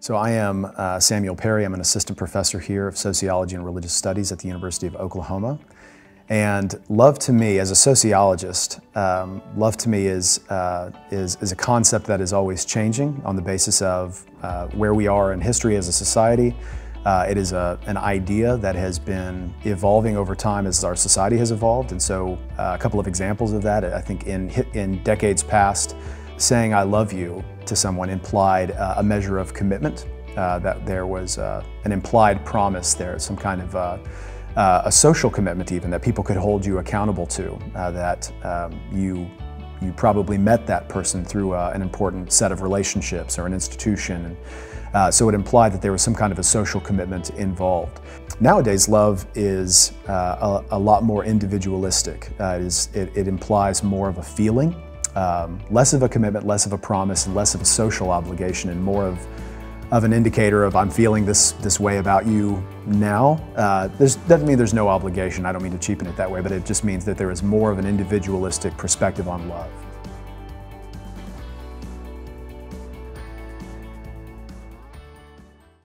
So I am Samuel Perry. I'm an assistant professor here of sociology and religious studies at the University of Oklahoma. And love to me, as a sociologist, love to me is a concept that is always changing on the basis of where we are in history as a society. It is an idea that has been evolving over time as our society has evolved. And so a couple of examples of that, I think in decades past, saying I love you to someone implied a measure of commitment, that there was an implied promise there, some kind of a social commitment even, that people could hold you accountable to, that you probably met that person through an important set of relationships or an institution. And, so it implied that there was some kind of a social commitment involved. Nowadays, love is a lot more individualistic. It implies more of a feeling, less of a commitment, less of a promise, and less of a social obligation, and more of an indicator of I'm feeling this way about you now. Doesn't mean there's no obligation. I don't mean to cheapen it that way, but it just means that there is more of an individualistic perspective on love.